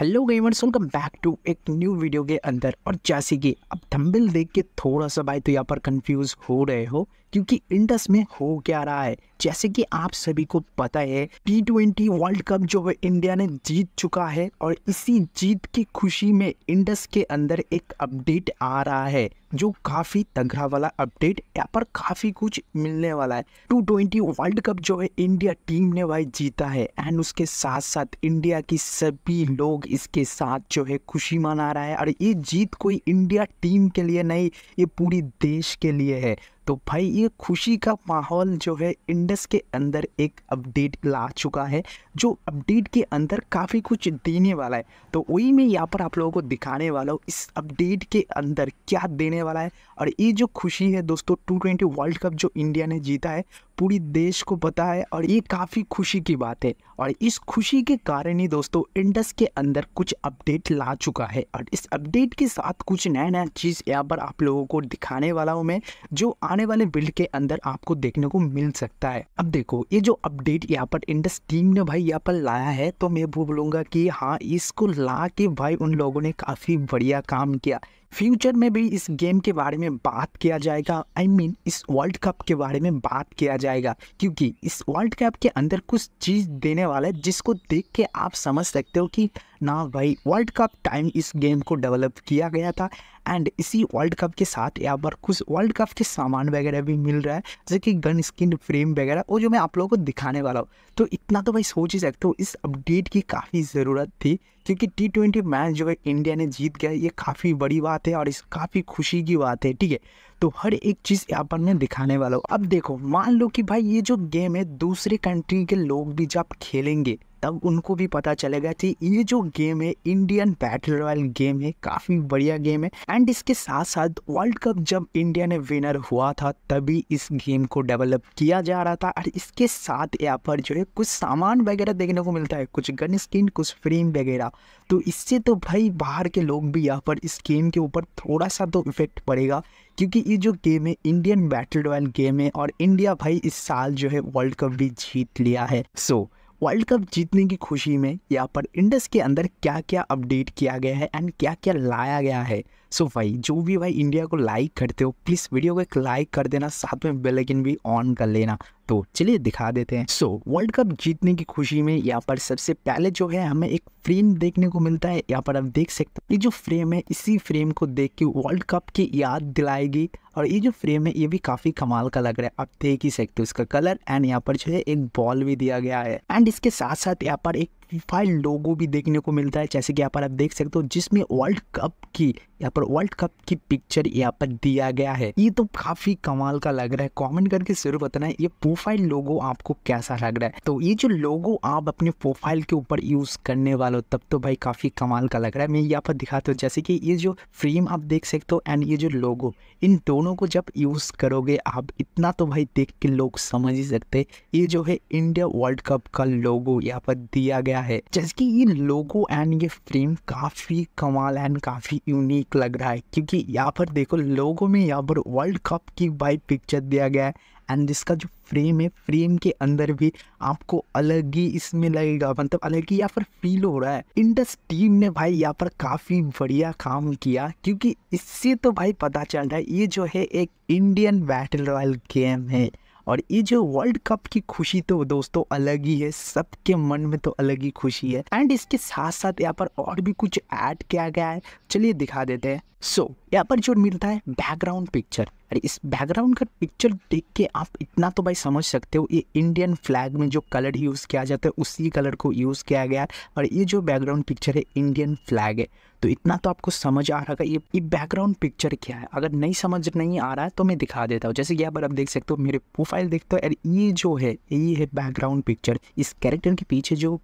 Hello gamers, welcome back to एक new video के अंदर। और जैसे कि अब थंबनेल देख के थोड़ा सा भाई तो यहाँ पर कंफ्यूज हो रहे हो क्योंकि इंडस में हो क्या रहा है। जैसे कि आप सभी को पता है T20 वर्ल्ड कप जो है इंडिया ने जीत चुका है और इसी जीत की खुशी में इंडस के अंदर एक अपडेट आ रहा है जो काफ़ी तगड़ा वाला अपडेट, यहाँ पर काफ़ी कुछ मिलने वाला है। T20 वर्ल्ड कप जो है इंडिया टीम ने भाई जीता है एंड उसके साथ साथ इंडिया की सभी लोग इसके साथ जो है खुशी मना रहा है और ये जीत कोई इंडिया टीम के लिए नहीं, ये पूरी देश के लिए है। तो भाई ये खुशी का माहौल जो है इंडस के अंदर एक अपडेट ला चुका है जो अपडेट के अंदर काफ़ी कुछ देने वाला है। तो वही मैं यहाँ पर आप लोगों को दिखाने वाला हूँ इस अपडेट के अंदर क्या देने वाला है। और ये जो खुशी है दोस्तों, T20 वर्ल्ड कप जो इंडिया ने जीता है पूरी देश को पता है और ये काफ़ी खुशी की बात है। और इस खुशी के कारण ही दोस्तों इंडस के अंदर कुछ अपडेट ला चुका है और इस अपडेट के साथ कुछ नया नया चीज़ यहाँ पर आप लोगों को दिखाने वाला हूँ मैं, जो आने वाले बिल्ड के अंदर आपको देखने को मिल सकता है। अब देखो ये जो अपडेट यहाँ पर इंडस टीम ने भाई यहाँ पर लाया है तो मैं वो बोलूँगा कि हाँ, इसको ला के भाई उन लोगों ने काफ़ी बढ़िया काम किया। फ्यूचर में भी इस गेम के बारे में बात किया जाएगा, आई मीन इस वर्ल्ड कप के बारे में बात किया जाएगा क्योंकि इस वर्ल्ड कप के अंदर कुछ चीज़ देने वाला है जिसको देख के आप समझ सकते हो कि ना भाई वर्ल्ड कप टाइम इस गेम को डेवलप किया गया था एंड इसी वर्ल्ड कप के साथ यहाँ पर कुछ वर्ल्ड कप के सामान वगैरह भी मिल रहा है जैसे कि गन स्किन, फ्रेम वगैरह, वो जो मैं आप लोगों को दिखाने वाला हूँ। तो इतना तो भाई सोच ही सकते हो इस अपडेट की काफ़ी ज़रूरत थी क्योंकि T20 मैच जो है इंडिया ने जीत गया, ये काफ़ी बड़ी बात है और इस काफ़ी खुशी की बात है। ठीक है, तो हर एक चीज़ यहाँ पर मैं दिखाने वाला हूँ। अब देखो मान लो कि भाई ये जो गेम है दूसरे कंट्री के लोग भी जब खेलेंगे तब उनको भी पता चलेगा कि ये जो गेम है इंडियन बैटल रॉयल गेम है, काफ़ी बढ़िया गेम है। एंड इसके साथ साथ वर्ल्ड कप जब इंडिया ने विनर हुआ था तभी इस गेम को डेवलप किया जा रहा था और इसके साथ यहाँ पर जो है कुछ सामान वगैरह देखने को मिलता है, कुछ गन स्किन, कुछ फ्रेम वगैरह। तो इससे तो भाई बाहर के लोग भी यहाँ पर इस गेम के ऊपर थोड़ा सा तो इफेक्ट पड़ेगा क्योंकि ये जो गेम है इंडियन बैटल रॉयल गेम है और इंडिया भाई इस साल जो है वर्ल्ड कप भी जीत लिया है। सो वर्ल्ड कप जीतने की खुशी में यहाँ पर इंडस के अंदर क्या क्या अपडेट किया गया है एंड क्या क्या लाया गया है। सो भाई जो भी भाई इंडिया को लाइक करते हो प्लीज़ वीडियो को एक लाइक कर देना, साथ में बेल आइकन भी ऑन कर लेना। तो चलिए दिखा देते हैं। सो वर्ल्ड कप जीतने की खुशी में यहाँ पर सबसे पहले जो है हमें एक फ्रेम देखने को मिलता है। यहाँ पर आप देख सकते हो ये जो फ्रेम है इसी फ्रेम को देख के वर्ल्ड कप की याद दिलाएगी और ये जो फ्रेम है ये भी काफ़ी कमाल का लग रहा है, आप देख ही सकते हो इसका कलर। एंड यहाँ पर जो है एक बॉल भी दिया गया है एंड इसके साथ साथ यहाँ पर एक फाइल लोगो भी देखने को मिलता है जैसे कि यहाँ पर आप देख सकते हो, जिसमें वर्ल्ड कप की यहाँ पर पिक्चर यहाँ पर दिया गया है। ये तो काफी कमाल का लग रहा है, कमेंट करके जरूर बताना है ये प्रोफाइल लोगो आपको कैसा लग रहा है। तो ये जो लोगो आप अपने प्रोफाइल के ऊपर यूज करने वाले हो तब तो भाई काफी कमाल का लग रहा है। मैं यहाँ पर दिखाता हूँ जैसे कि ये जो फ्रेम आप देख सकते हो एंड ये जो लोगो, इन दोनों को जब यूज करोगे आप, इतना तो भाई देख के लोग समझ ही सकते ये जो है इंडिया वर्ल्ड कप का लोगो यहाँ पर दिया गया है। जैसे कि ये लोगो एंड ये फ्रेम काफी कमाल एंड काफी यूनिक लग रहा है क्योंकि यहाँ पर देखो लोगो में यहाँ पर वर्ल्ड कप की भाई पिक्चर दिया गया है एंड इसका जो फ्रेम है फ्रेम के अंदर भी आपको अलग ही इसमें लगेगा, मतलब अलग ही यहाँ पर फील हो रहा है। इंडस टीम ने भाई यहाँ पर काफ़ी बढ़िया काम किया क्योंकि इससे तो भाई पता चल रहा है ये जो है एक इंडियन बैटल रॉयल गेम है और ये जो वर्ल्ड कप की खुशी तो दोस्तों अलग ही है, सबके मन में तो अलग ही खुशी है। एंड इसके साथ साथ यहाँ पर और भी कुछ ऐड किया गया है, चलिए दिखा देते हैं। सो यहाँ पर जो मिलता है बैकग्राउंड पिक्चर, अरे इस बैकग्राउंड का पिक्चर देख के आप इतना तो भाई समझ सकते हो ये इंडियन फ्लैग में जो कलर यूज़ किया जाता है उसी कलर को यूज़ किया गया है और ये जो बैकग्राउंड पिक्चर है इंडियन फ्लैग है। तो इतना तो आपको समझ आ रहा है ये बैकग्राउंड पिक्चर क्या है। अगर नहीं समझ नहीं आ रहा है तो मैं दिखा देता हूँ जैसे कि यहाँ पर आप देख सकते हो, मेरे प्रोफाइल देखते हो और ये जो है ये है बैकग्राउंड पिक्चर, इस कैरेक्टर के पीछे जो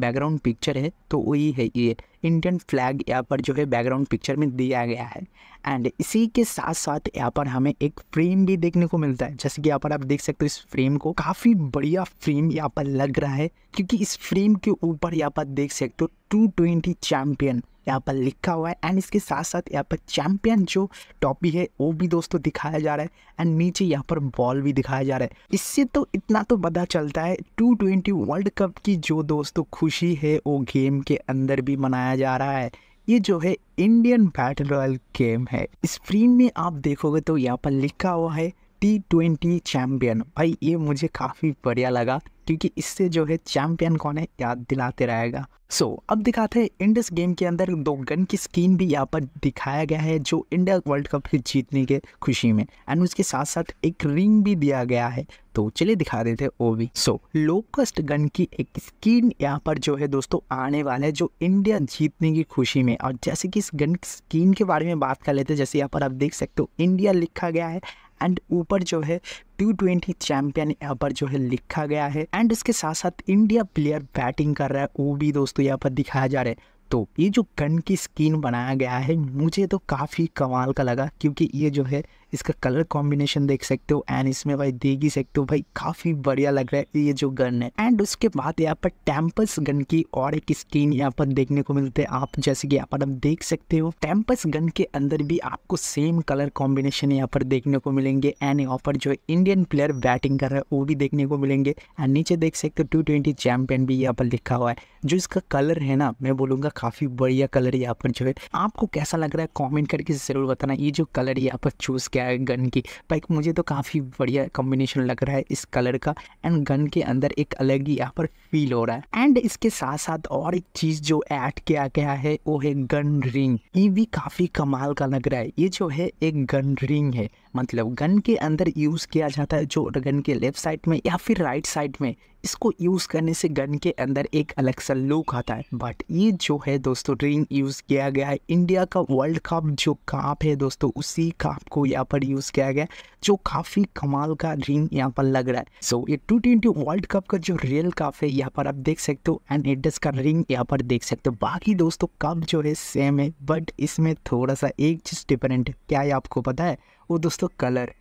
बैकग्राउंड पिक्चर है तो वही है, ये इंडियन फ्लैग यहाँ पर जो है बैकग्राउंड पिक्चर में दिया गया है। एंड इसी के साथ साथ यहाँ पर हमें एक फ्रेम भी देखने को मिलता है जैसे कि यहाँ पर आप देख सकते हो इस फ्रेम को, काफ़ी बढ़िया फ्रेम यहाँ पर लग रहा है क्योंकि इस फ्रेम के ऊपर यहाँ पर देख सकते हो T20 चैम्पियन यहाँ पर लिखा हुआ है। एंड इसके साथ साथ यहाँ पर चैंपियन जो टॉपी है वो भी दोस्तों दिखाया जा रहा है एंड नीचे यहाँ पर बॉल भी दिखाया जा रहा है। इससे तो इतना तो पता चलता है T20 वर्ल्ड कप की जो दोस्तों खुशी है वो गेम के अंदर भी मनाया जा रहा है। ये जो है इंडियन बैटल रॉयल गेम है। स्क्रीन में आप देखोगे तो यहाँ पर लिखा हुआ है T20 चैम्पियन। भाई ये मुझे काफ़ी बढ़िया लगा क्योंकि इससे जो है चैम्पियन कौन है याद दिलाते रहेगा। सो अब दिखाते हैं इंडस गेम के अंदर दो गन की स्किन भी यहाँ पर दिखाया गया है जो इंडिया वर्ल्ड कप के जीतने के खुशी में, एंड उसके साथ साथ एक रिंग भी दिया गया है तो चलिए दिखा देते हैं वो भी। सो लोकस्ट गन की एक स्किन यहाँ पर जो है दोस्तों आने वाला है जो इंडिया जीतने की खुशी में। और जैसे कि इस गन स्किन के बारे में बात कर लेते हैं, जैसे यहाँ पर आप देख सकते हो इंडिया लिखा गया है एंड ऊपर जो है T20 चैंपियन यहाँ पर जो है लिखा गया है एंड इसके साथ साथ इंडिया प्लेयर बैटिंग कर रहा है वो भी दोस्तों यहाँ पर दिखाया जा रहा है। तो ये जो गन की स्किन बनाया गया है मुझे तो काफ़ी कमाल का लगा क्योंकि ये जो है इसका कलर कॉम्बिनेशन देख सकते हो एंड इसमें भाई देख ही सकते हो, भाई काफ़ी बढ़िया लग रहा है ये जो गन है। एंड उसके बाद यहाँ पर टेम्पस गन की और एक स्किन यहाँ पर देखने को मिलते हैं। आप जैसे कि यहाँ पर आप देख सकते हो टेम्पस गन के अंदर भी आपको सेम कलर कॉम्बिनेशन यहाँ पर देखने को मिलेंगे एंड यहाँ पर जो इंडियन प्लेयर बैटिंग कर रहा है वो भी देखने को मिलेंगे एंड नीचे देख सकते हो T20 चैम्पियन भी यहाँ पर लिखा हुआ है। जो इसका कलर है ना मैं बोलूँगा काफ़ी बढ़िया कलर यहाँ पर जो है। आपको कैसा लग रहा है कॉमेंट करके जरूर बताना। ये जो कलर यहाँ पर चूज़ किया है गन की, भाई मुझे तो काफ़ी बढ़िया कॉम्बिनेशन लग रहा है इस कलर का एंड गन के अंदर एक अलग ही यहाँ पर फील हो रहा है। एंड इसके साथ साथ और एक चीज़ जो ऐड किया गया है वो है गन रिंग। ये भी काफ़ी कमाल का लग रहा है। ये जो है एक गन रिंग है, मतलब गन के अंदर यूज़ किया जाता है जो गन के लेफ्ट साइड में या फिर राइट साइड में, इसको यूज़ करने से गन के अंदर एक अलग सा लुक आता है। बट ये जो है दोस्तों रिंग यूज़ किया गया है इंडिया का वर्ल्ड कप जो काप है दोस्तों उसी काप को यहाँ पर यूज़ किया गया जो काफ़ी कमाल का रिंग यहाँ पर लग रहा है। सो ये T20 वर्ल्ड कप का जो रियल कप है यहाँ पर आप देख सकते हो एंड इंडस का रिंग यहाँ पर देख सकते हो। बाकी दोस्तों कप जो है सेम है बट इसमें थोड़ा सा एक चीज़ डिफरेंट है, क्या है आपको पता है? वो दोस्तों कलर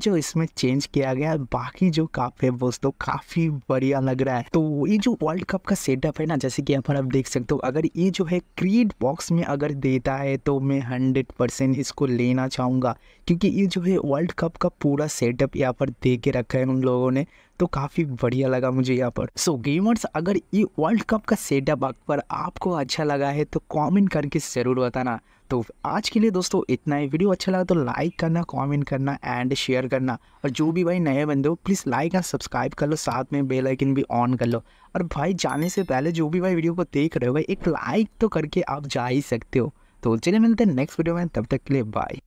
जो इसमें चेंज किया गया है। बाकी जो कप है दोस्तों काफ़ी बढ़िया लग रहा है। तो ये जो वर्ल्ड कप का सेटअप है ना, जैसे कि यहाँ पर आप देख सकते हो, अगर ये जो है क्रीड बॉक्स में अगर देता है तो मैं 100% इसको लेना चाहूँगा क्योंकि ये जो है वर्ल्ड कप का पूरा सेटअप यहाँ पर दे के रखा है उन लोगों ने, तो काफ़ी बढ़िया लगा मुझे यहाँ पर। सो गेमर्स अगर ये वर्ल्ड कप का सेटअप पर आपको अच्छा लगा है तो कॉमेंट करके ज़रूर बताना। तो आज के लिए दोस्तों इतना ही। वीडियो अच्छा लगा तो लाइक करना, कमेंट करना एंड शेयर करना। और जो भी भाई नए बंदे हो प्लीज़ लाइक एंड सब्सक्राइब कर लो, साथ में बेल आइकन भी ऑन कर लो। और भाई जाने से पहले जो भी भाई वीडियो को देख रहे हो भाई एक लाइक तो करके आप जा ही सकते हो। तो चलिए मिलते हैं नेक्स्ट वीडियो में, तब तक के लिए बाय।